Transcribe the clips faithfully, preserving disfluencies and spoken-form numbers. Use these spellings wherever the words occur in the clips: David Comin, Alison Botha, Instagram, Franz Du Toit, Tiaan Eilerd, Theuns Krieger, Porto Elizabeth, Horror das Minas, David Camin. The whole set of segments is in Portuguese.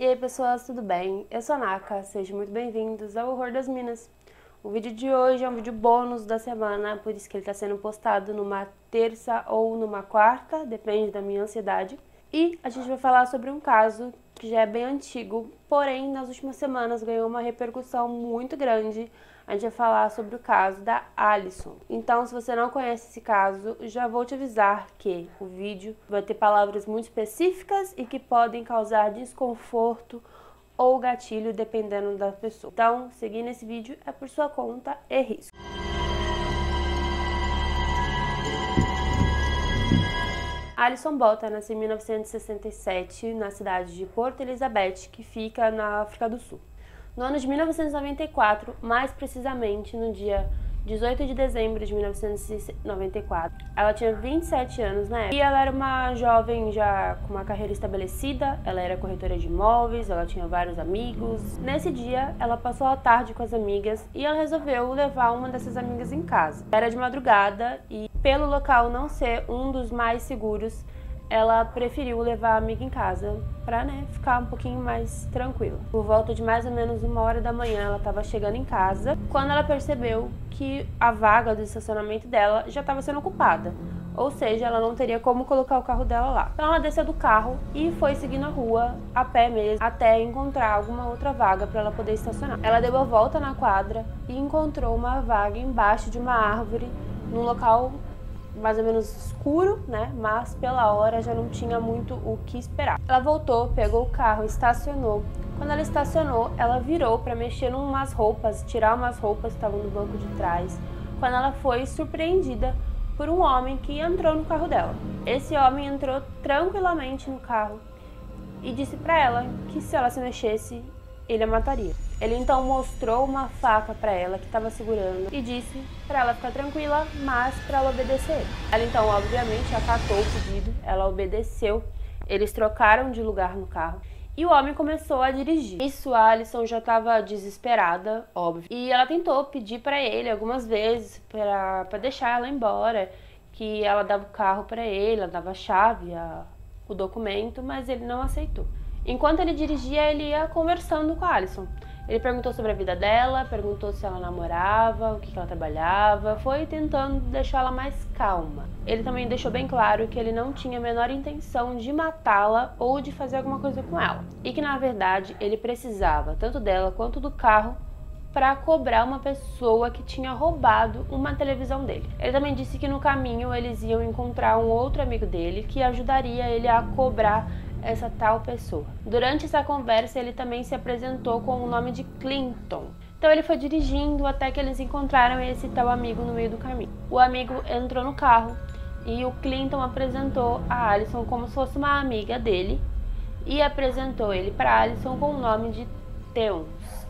E aí pessoas, tudo bem? Eu sou a Naka, sejam muito bem-vindos ao Horror das Minas. O vídeo de hoje é um vídeo bônus da semana, por isso que ele está sendo postado numa terça ou numa quarta, depende da minha ansiedade. E a gente vai falar sobre um caso que já é bem antigo, porém nas últimas semanas ganhou uma repercussão muito grande. A gente vai falar sobre o caso da Alison. Então, se você não conhece esse caso, já vou te avisar que o vídeo vai ter palavras muito específicas e que podem causar desconforto ou gatilho, dependendo da pessoa. Então, seguir nesse vídeo é por sua conta e risco. Alison Botha nasceu em mil novecentos e sessenta e sete na cidade de Porto Elizabeth, que fica na África do Sul. No ano de mil novecentos e noventa e quatro, mais precisamente no dia dezoito de dezembro de mil novecentos e noventa e quatro, ela tinha vinte e sete anos na época e ela era uma jovem já com uma carreira estabelecida, ela era corretora de imóveis, ela tinha vários amigos. Nesse dia, ela passou a tarde com as amigas e ela resolveu levar uma dessas amigas em casa. Era de madrugada e, pelo local não ser um dos mais seguros, ela preferiu levar a amiga em casa pra, né, ficar um pouquinho mais tranquila. Por volta de mais ou menos uma hora da manhã, ela estava chegando em casa, quando ela percebeu que a vaga do estacionamento dela já estava sendo ocupada. Ou seja, ela não teria como colocar o carro dela lá. Então ela desceu do carro e foi seguindo a rua, a pé mesmo, até encontrar alguma outra vaga pra ela poder estacionar. Ela deu a volta na quadra e encontrou uma vaga embaixo de uma árvore, num local mais ou menos escuro, né? Mas pela hora já não tinha muito o que esperar. Ela voltou, pegou o carro, estacionou. Quando ela estacionou, ela virou para mexer em umas roupas, tirar umas roupas que estavam no banco de trás, quando ela foi surpreendida por um homem que entrou no carro dela. Esse homem entrou tranquilamente no carro e disse para ela que se ela se mexesse, ele a mataria. Ele então mostrou uma faca para ela que estava segurando e disse para ela ficar tranquila, mas para ela obedecer ele. Ela então, obviamente, acatou o pedido, ela obedeceu, eles trocaram de lugar no carro e o homem começou a dirigir. Isso, a Alison já estava desesperada, óbvio, e ela tentou pedir para ele algumas vezes para deixar ela embora, que ela dava o carro para ele, ela dava a chave, a, o documento, mas ele não aceitou. Enquanto ele dirigia, ele ia conversando com a Alison. Ele perguntou sobre a vida dela, perguntou se ela namorava, o que ela trabalhava, foi tentando deixá-la mais calma. Ele também deixou bem claro que ele não tinha a menor intenção de matá-la ou de fazer alguma coisa com ela. E que, na verdade, ele precisava tanto dela quanto do carro para cobrar uma pessoa que tinha roubado uma televisão dele. Ele também disse que no caminho eles iam encontrar um outro amigo dele que ajudaria ele a cobrar essa tal pessoa. Durante essa conversa, ele também se apresentou com o nome de Clinton. Então ele foi dirigindo até que eles encontraram esse tal amigo no meio do caminho. O amigo entrou no carro e o Clinton apresentou a Alison como se fosse uma amiga dele e apresentou ele para Alison com o nome de Theuns.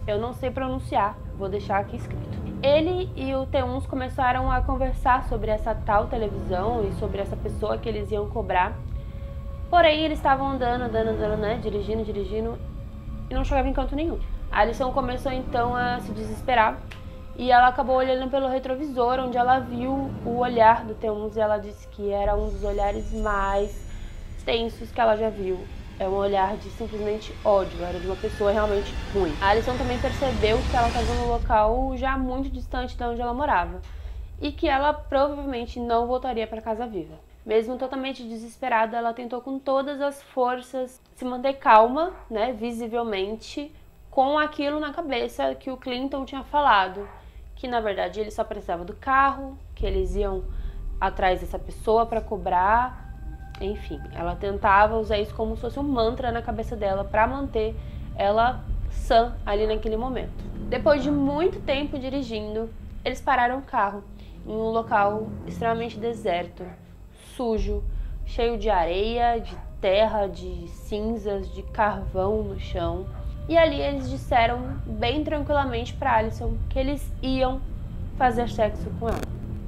Eu não sei pronunciar, vou deixar aqui escrito. Ele e o Theuns começaram a conversar sobre essa tal televisão e sobre essa pessoa que eles iam cobrar. Porém, eles estavam andando, andando, andando, né? Dirigindo, dirigindo e não chegava em canto nenhum. A Alison começou então a se desesperar e ela acabou olhando pelo retrovisor, onde ela viu o olhar do Theuns e ela disse que era um dos olhares mais tensos que ela já viu. É um olhar de simplesmente ódio, era de uma pessoa realmente ruim. A Alison também percebeu que ela estava num local já muito distante de onde ela morava e que ela provavelmente não voltaria para casa viva. Mesmo totalmente desesperada, ela tentou com todas as forças se manter calma, né, visivelmente, com aquilo na cabeça que o Clinton tinha falado, que na verdade ele só precisava do carro, que eles iam atrás dessa pessoa para cobrar, enfim, ela tentava usar isso como se fosse um mantra na cabeça dela para manter ela sã ali naquele momento. Depois de muito tempo dirigindo, eles pararam o carro em um local extremamente deserto, sujo, cheio de areia, de terra, de cinzas, de carvão no chão. E ali eles disseram bem tranquilamente para Alison que eles iam fazer sexo com ela.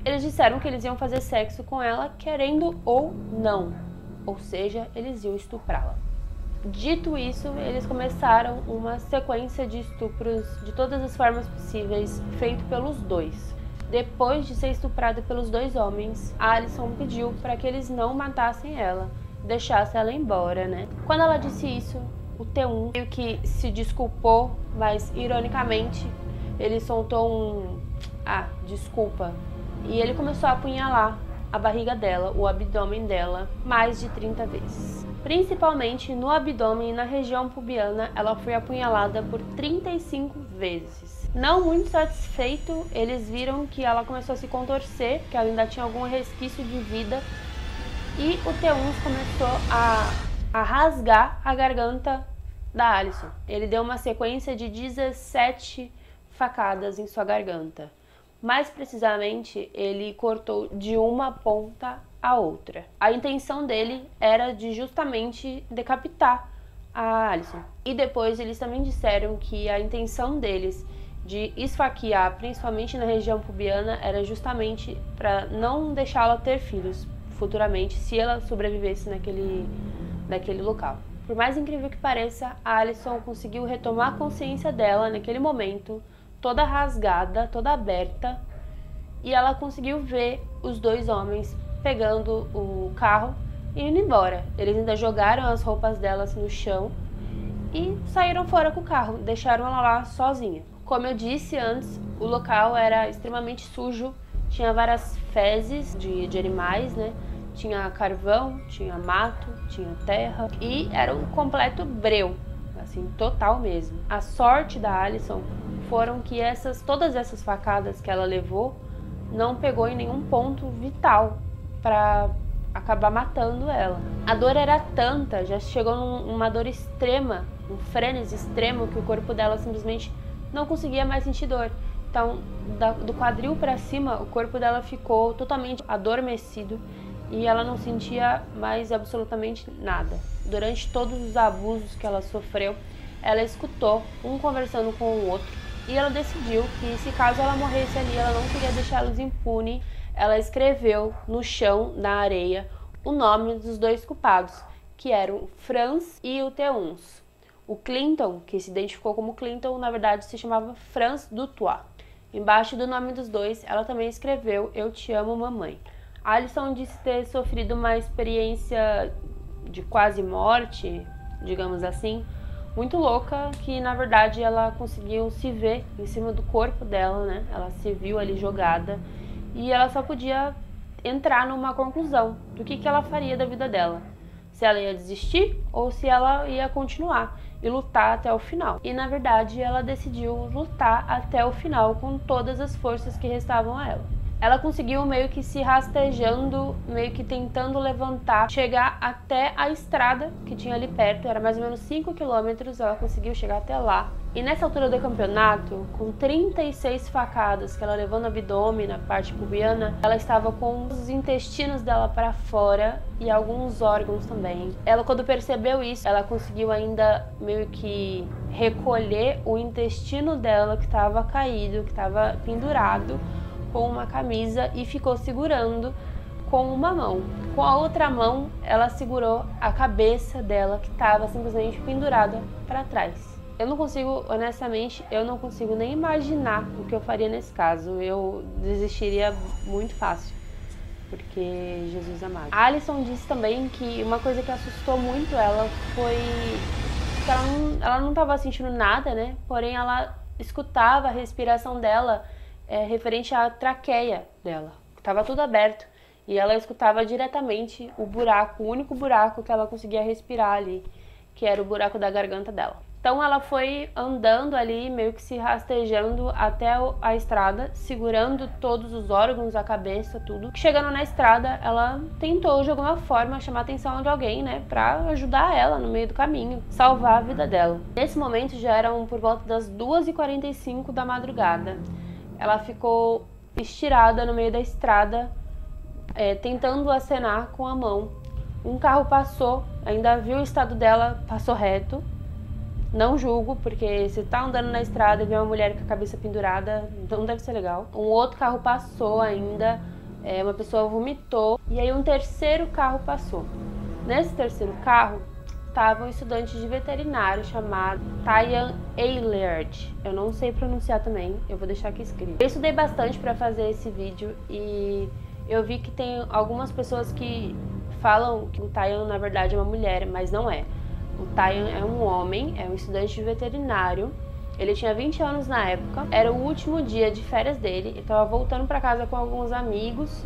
Eles disseram que eles iam fazer sexo com ela querendo ou não, ou seja, eles iam estuprá-la. Dito isso, eles começaram uma sequência de estupros de todas as formas possíveis, feito pelos dois. Depois de ser estuprada pelos dois homens, a Alison pediu para que eles não matassem ela, deixassem ela embora, né? Quando ela disse isso, o Theuns meio que se desculpou, mas ironicamente ele soltou um "ah, desculpa", e ele começou a apunhalar a barriga dela, o abdômen dela, mais de trinta vezes. Principalmente no abdômen e na região pubiana, ela foi apunhalada por trinta e cinco vezes. Não muito satisfeito, eles viram que ela começou a se contorcer, que ela ainda tinha algum resquício de vida, e o Theuns começou a, a rasgar a garganta da Alison. Ele deu uma sequência de dezessete facadas em sua garganta. Mais precisamente, ele cortou de uma ponta a outra. A intenção dele era de justamente decapitar a Alison. E depois eles também disseram que a intenção deles de esfaquear, principalmente na região pubiana, era justamente para não deixá-la ter filhos futuramente, se ela sobrevivesse naquele, naquele local. Por mais incrível que pareça, a Alison conseguiu retomar a consciência dela naquele momento, toda rasgada, toda aberta, e ela conseguiu ver os dois homens pegando o carro e indo embora. Eles ainda jogaram as roupas delas no chão e saíram fora com o carro, deixaram ela lá sozinha. Como eu disse antes, o local era extremamente sujo, tinha várias fezes de, de animais, né? Tinha carvão, tinha mato, tinha terra, e era um completo breu, assim, total mesmo. A sorte da Alison foram que essas, todas essas facadas que ela levou não pegou em nenhum ponto vital para acabar matando ela. A dor era tanta, já chegou numa dor extrema, um frenesi extremo, que o corpo dela simplesmente não conseguia mais sentir dor. Então, da, do quadril para cima, o corpo dela ficou totalmente adormecido e ela não sentia mais absolutamente nada. Durante todos os abusos que ela sofreu, ela escutou um conversando com o outro e ela decidiu que, se caso ela morresse ali, ela não queria deixá-los impunes. Ela escreveu no chão, na areia, o nome dos dois culpados, que eram o Franz e o Theuns. O Clinton, que se identificou como Clinton, na verdade se chamava Franz Du Toit. Embaixo do nome dos dois, ela também escreveu "Eu te amo, mamãe". A Alison disse ter sofrido uma experiência de quase morte, digamos assim, muito louca, que na verdade ela conseguiu se ver em cima do corpo dela, né? Ela se viu ali jogada e ela só podia entrar numa conclusão do que, que ela faria da vida dela. Se ela ia desistir ou se ela ia continuar e lutar até o final. E na verdade ela decidiu lutar até o final com todas as forças que restavam a ela. Ela conseguiu, meio que se rastejando, meio que tentando levantar, chegar até a estrada que tinha ali perto, era mais ou menos cinco quilômetros, ela conseguiu chegar até lá. E nessa altura do campeonato, com trinta e seis facadas que ela levou no abdômen, na parte pubiana, ela estava com os intestinos dela para fora e alguns órgãos também. Ela, quando percebeu isso, ela conseguiu ainda meio que recolher o intestino dela, que estava caído, que estava pendurado, com uma camisa, e ficou segurando com uma mão. Com a outra mão, ela segurou a cabeça dela, que estava simplesmente pendurada para trás. Eu não consigo, honestamente, eu não consigo nem imaginar o que eu faria nesse caso. Eu desistiria muito fácil, porque Jesus amado. A Alison disse também que uma coisa que assustou muito ela foi que ela não, ela não estava sentindo nada, né? Porém, ela escutava a respiração dela, É, referente à traqueia dela, que estava tudo aberto, e ela escutava diretamente o buraco, o único buraco que ela conseguia respirar ali, que era o buraco da garganta dela. Então ela foi andando ali, meio que se rastejando até a estrada, segurando todos os órgãos, a cabeça, tudo. Chegando na estrada, ela tentou de alguma forma chamar a atenção de alguém, né, pra ajudar ela no meio do caminho, salvar a vida dela. Nesse momento já eram por volta das duas e quarenta e cinco da madrugada. Ela ficou estirada no meio da estrada, é, tentando acenar com a mão. Um carro passou, ainda viu o estado dela, passou reto. Não julgo, porque se tá andando na estrada e vê uma mulher com a cabeça pendurada, não deve ser legal. Um outro carro passou ainda, é, uma pessoa vomitou, e aí um terceiro carro passou. Nesse terceiro carro estava um estudante de veterinário chamado Tiaan Eilerd. Eu não sei pronunciar também, eu vou deixar aqui escrito. Eu estudei bastante para fazer esse vídeo e eu vi que tem algumas pessoas que falam que o Tiaan na verdade é uma mulher, mas não é. O Tiaan é um homem, é um estudante de veterinário. Ele tinha vinte anos na época, era o último dia de férias dele, ele estava voltando para casa com alguns amigos,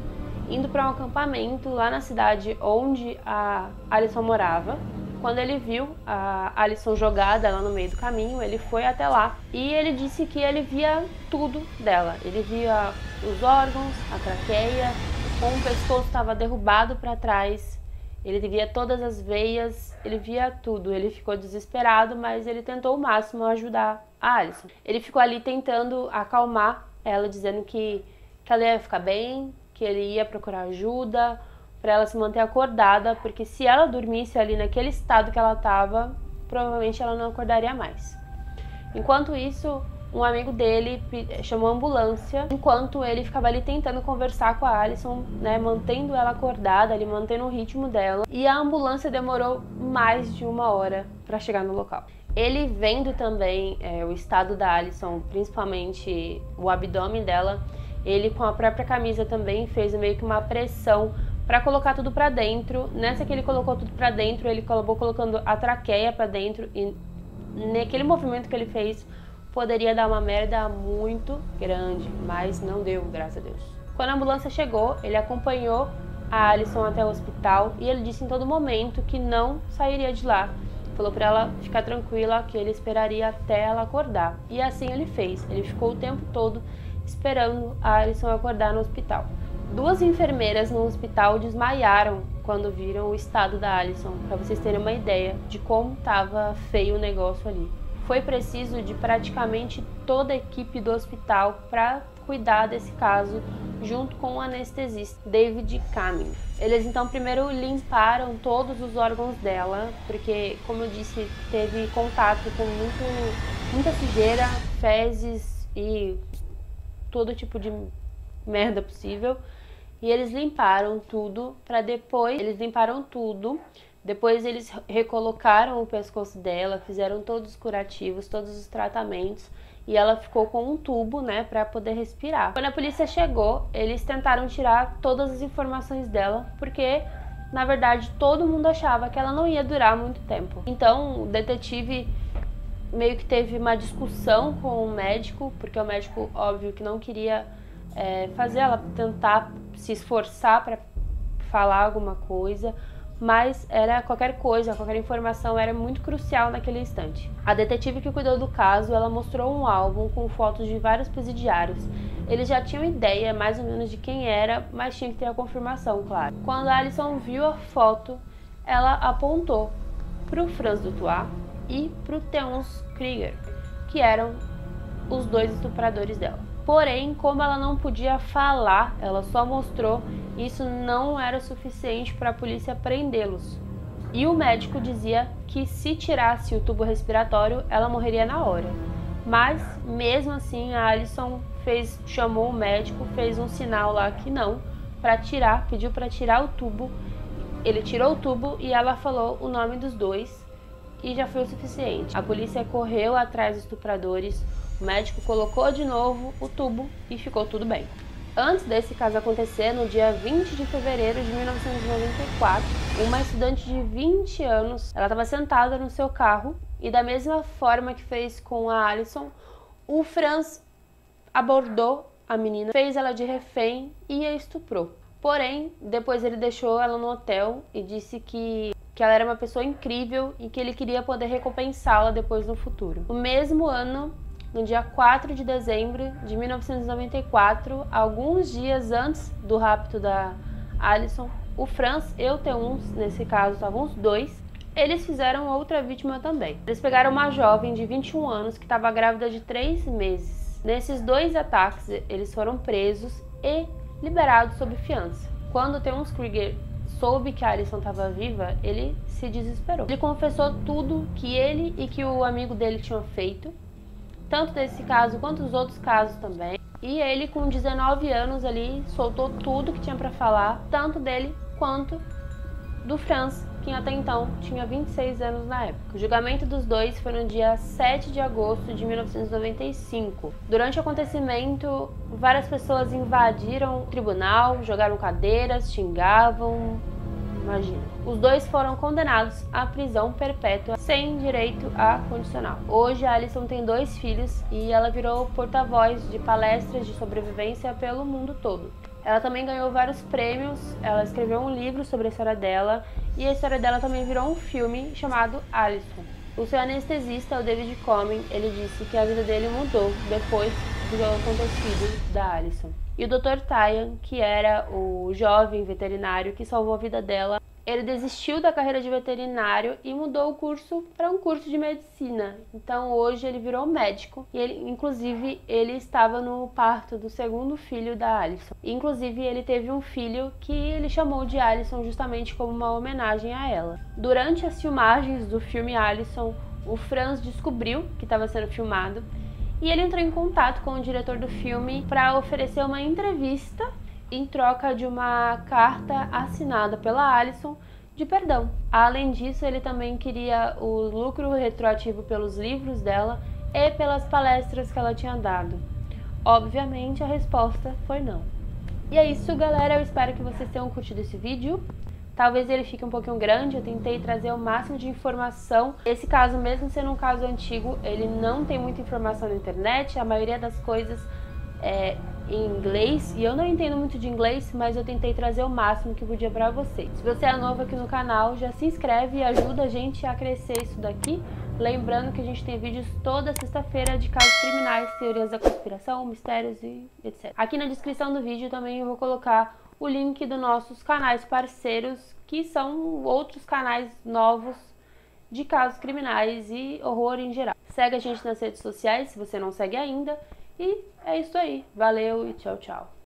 indo para um acampamento lá na cidade onde a Alison morava. Quando ele viu a Alison jogada lá no meio do caminho, ele foi até lá e ele disse que ele via tudo dela. Ele via os órgãos, a traqueia, como o pescoço estava derrubado para trás. Ele via todas as veias, ele via tudo. Ele ficou desesperado, mas ele tentou o máximo ajudar a Alison. Ele ficou ali tentando acalmar ela, dizendo que, que ela ia ficar bem, que ele ia procurar ajuda, para ela se manter acordada, porque se ela dormisse ali naquele estado que ela estava, provavelmente ela não acordaria mais. Enquanto isso, um amigo dele chamou a ambulância, enquanto ele ficava ali tentando conversar com a Alison, né, mantendo ela acordada, ali, mantendo o ritmo dela. E a ambulância demorou mais de uma hora para chegar no local. Ele vendo também é, o estado da Alison, principalmente o abdômen dela, ele com a própria camisa também fez meio que uma pressão para colocar tudo para dentro. Nessa que ele colocou tudo para dentro, ele acabou colocando a traqueia para dentro e naquele movimento que ele fez, poderia dar uma merda muito grande, mas não deu, graças a Deus. Quando a ambulância chegou, ele acompanhou a Alison até o hospital e ele disse em todo momento que não sairia de lá. Falou para ela ficar tranquila, que ele esperaria até ela acordar. E assim ele fez. Ele ficou o tempo todo esperando a Alison acordar no hospital. Duas enfermeiras no hospital desmaiaram quando viram o estado da Alison, para vocês terem uma ideia de como estava feio o negócio ali. Foi preciso de praticamente toda a equipe do hospital para cuidar desse caso, junto com o anestesista David Camin. Eles então primeiro limparam todos os órgãos dela, porque, como eu disse, teve contato com muito, muita sujeira, fezes e todo tipo de merda possível. E eles limparam tudo para depois... Eles limparam tudo... Depois eles recolocaram o pescoço dela, fizeram todos os curativos, todos os tratamentos e ela ficou com um tubo, né, para poder respirar. Quando a polícia chegou, eles tentaram tirar todas as informações dela, porque na verdade todo mundo achava que ela não ia durar muito tempo. Então o detetive meio que teve uma discussão com o médico, porque o médico, óbvio, que não queria é, fazer ela tentar se esforçar para falar alguma coisa. Mas era qualquer coisa, qualquer informação era muito crucial naquele instante. A detetive que cuidou do caso, ela mostrou um álbum com fotos de vários presidiários. Eles já tinham ideia mais ou menos de quem era, mas tinha que ter a confirmação, claro. Quando a Alison viu a foto, ela apontou para o Franz Du Toit e para o Theuns Krieger, que eram os dois estupradores dela. Porém, como ela não podia falar, ela só mostrou, isso não era suficiente para a polícia prendê-los. E o médico dizia que se tirasse o tubo respiratório, ela morreria na hora. Mas, mesmo assim, a Alison fez, chamou o médico, fez um sinal lá que não, para tirar, pediu para tirar o tubo. Ele tirou o tubo e ela falou o nome dos dois e já foi o suficiente. A polícia correu atrás dos estupradores. O médico colocou de novo o tubo e ficou tudo bem. Antes desse caso acontecer, no dia vinte de fevereiro de mil novecentos e noventa e quatro, uma estudante de vinte anos, ela estava sentada no seu carro e da mesma forma que fez com a Alison, o Franz abordou a menina, fez ela de refém e a estuprou. Porém, depois ele deixou ela no hotel e disse que que ela era uma pessoa incrível e que ele queria poder recompensá-la depois no futuro. No mesmo ano, no dia quatro de dezembro de mil novecentos e noventa e quatro, alguns dias antes do rapto da Alison, o Franz e o Theuns, nesse caso estavam os dois, eles fizeram outra vítima também. Eles pegaram uma jovem de vinte e um anos que estava grávida de três meses. Nesses dois ataques, eles foram presos e liberados sob fiança. Quando o Theuns Krieger soube que a Alison estava viva, ele se desesperou. Ele confessou tudo que ele e que o amigo dele tinham feito, tanto desse caso quanto os outros casos também. E ele, com dezenove anos ali, soltou tudo que tinha para falar, tanto dele quanto do Franz, que até então tinha vinte e seis anos na época. O julgamento dos dois foi no dia sete de agosto de mil novecentos e noventa e cinco. Durante o acontecimento, várias pessoas invadiram o tribunal, jogaram cadeiras, xingavam, imagina. Os dois foram condenados à prisão perpétua sem direito a condicional. Hoje, Alison tem dois filhos e ela virou porta-voz de palestras de sobrevivência pelo mundo todo. Ela também ganhou vários prêmios, ela escreveu um livro sobre a história dela e a história dela também virou um filme chamado Alison. O seu anestesista, o David Comin, ele disse que a vida dele mudou depois do acontecido da Alison. E o doutor Tiaan, que era o jovem veterinário que salvou a vida dela, ele desistiu da carreira de veterinário e mudou o curso para um curso de medicina. Então hoje ele virou médico e ele, inclusive, ele estava no parto do segundo filho da Alison. Inclusive, ele teve um filho que ele chamou de Alison justamente como uma homenagem a ela. Durante as filmagens do filme Alison, o Franz descobriu que estava sendo filmado e ele entrou em contato com o diretor do filme para oferecer uma entrevista em troca de uma carta assinada pela Alison de perdão. Além disso, ele também queria o lucro retroativo pelos livros dela e pelas palestras que ela tinha dado. Obviamente, a resposta foi não. E é isso, galera. Eu espero que vocês tenham curtido esse vídeo. Talvez ele fique um pouquinho grande, eu tentei trazer o máximo de informação. Esse caso, mesmo sendo um caso antigo, ele não tem muita informação na internet, a maioria das coisas é em inglês, e eu não entendo muito de inglês, mas eu tentei trazer o máximo que podia pra vocês. Se você é novo aqui no canal, já se inscreve e ajuda a gente a crescer isso daqui. Lembrando que a gente tem vídeos toda sexta-feira de casos criminais, teorias da conspiração, mistérios e etcétera. Aqui na descrição do vídeo também eu vou colocar o link dos nossos canais parceiros, que são outros canais novos de casos criminais e horror em geral. Segue a gente nas redes sociais, se você não segue ainda. E é isso aí. Valeu e tchau, tchau.